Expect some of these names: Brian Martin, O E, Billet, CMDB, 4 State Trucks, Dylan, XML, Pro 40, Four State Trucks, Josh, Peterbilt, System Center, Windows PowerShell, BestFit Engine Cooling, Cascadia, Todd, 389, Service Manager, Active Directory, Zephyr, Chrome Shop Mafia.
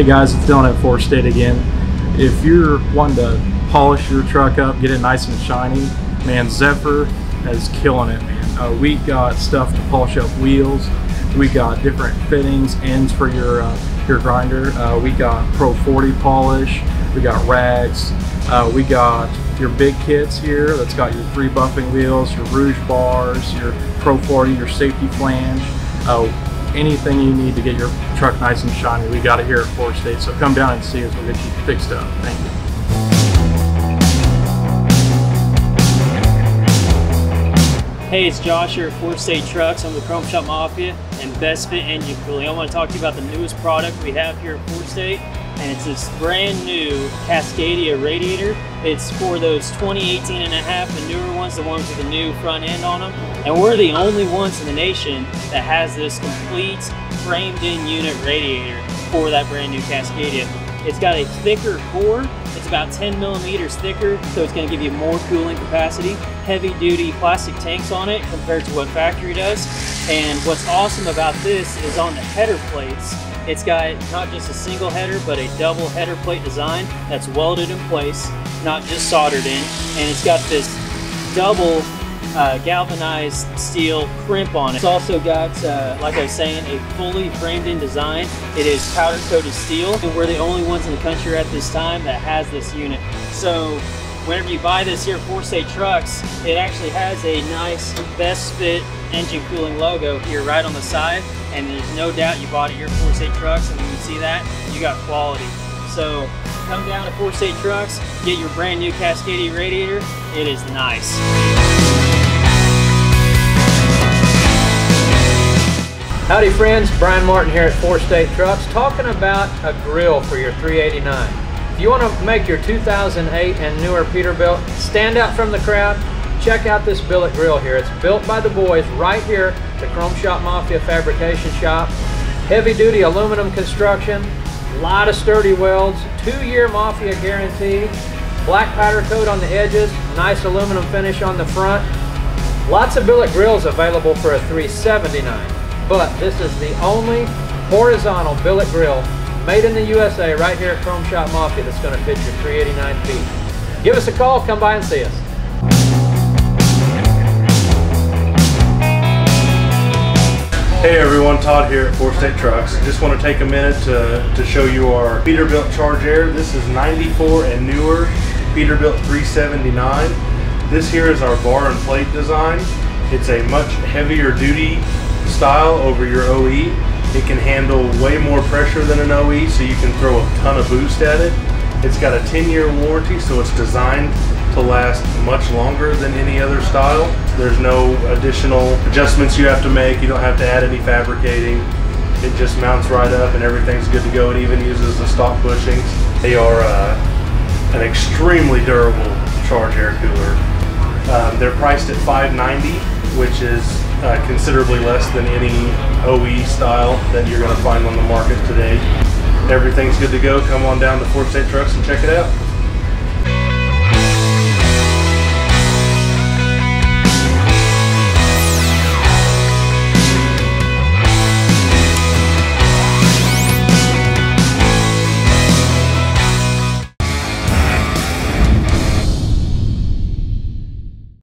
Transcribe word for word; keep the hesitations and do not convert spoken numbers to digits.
Hey guys, it's Dylan at Four State again. If you're wanting to polish your truck up, get it nice and shiny, man, Zephyr is killing it, man. Uh, we got stuff to polish up wheels. We got different fittings, ends for your uh, your grinder. Uh, we got Pro forty polish. We got rags. Uh, we got your big kits here. That's got your three buffing wheels, your rouge bars, your Pro forty, your safety flange. Uh, anything you need to get your truck nice and shiny, we got it here at Four State. So come down and see us, we'll get you fixed up. Thank you. Hey, it's Josh here at Four State Trucks. I'm the Chrome Shop Mafia and BestFit Engine Cooling. I want to talk to you about the newest product we have here at Four State, and it's this brand new Cascadia radiator. It's for those twenty eighteen and a half, the newer ones, the ones with the new front end on them. And we're the only ones in the nation that has this complete framed in unit radiator for that brand new Cascadia. It's got a thicker core. It's about ten millimeters thicker, so it's gonna give you more cooling capacity. Heavy duty plastic tanks on it compared to what factory does. And what's awesome about this is on the header plates, it's got not just a single header, but a double header plate design that's welded in place, not just soldered in. And it's got this double uh, galvanized steel crimp on it. It's also got, uh, like I was saying, a fully framed in design. It is powder coated steel. And we're the only ones in the country at this time that has this unit. So whenever you buy this here at Four State Trucks, it actually has a nice BestFit Engine Cooling logo here right on the side. And there's no doubt you bought it here at Four State Trucks, and when you see that, you got quality. So come down to Four State Trucks, get your brand new Cascadia radiator. It is nice. Howdy friends, Brian Martin here at Four State Trucks, talking about a grill for your three eighty-nine. If you want to make your two thousand eight and newer Peterbilt stand out from the crowd, check out this billet grill here. It's built by the boys right here, the Chrome Shop Mafia fabrication shop. Heavy duty aluminum construction, a lot of sturdy welds, two year Mafia guarantee, black powder coat on the edges, nice aluminum finish on the front. Lots of billet grills available for a three seventy-nine, but this is the only horizontal billet grill made in the U S A right here at Chrome Shop Mafia that's going to fit your three eighty-nine feet. Give us a call, come by and see us. Hey everyone, Todd here at Four State Trucks. Just want to take a minute to, to show you our Peterbilt Charge Air. This is ninety-four and newer, Peterbilt three seventy-nine. This here is our bar and plate design. It's a much heavier duty style over your O E. It can handle way more pressure than an O E, so you can throw a ton of boost at it. It's got a ten year warranty, so it's designed to last much longer than any other style. There's no additional adjustments you have to make. You don't have to add any fabricating. It just mounts right up and everything's good to go. It even uses the stock bushings. They are uh, an extremely durable charge air cooler. Um, they're priced at five ninety, which is Uh, considerably less than any O E style that you're going to find on the market today. Everything's good to go. Come on down to Four State Trucks and check it out.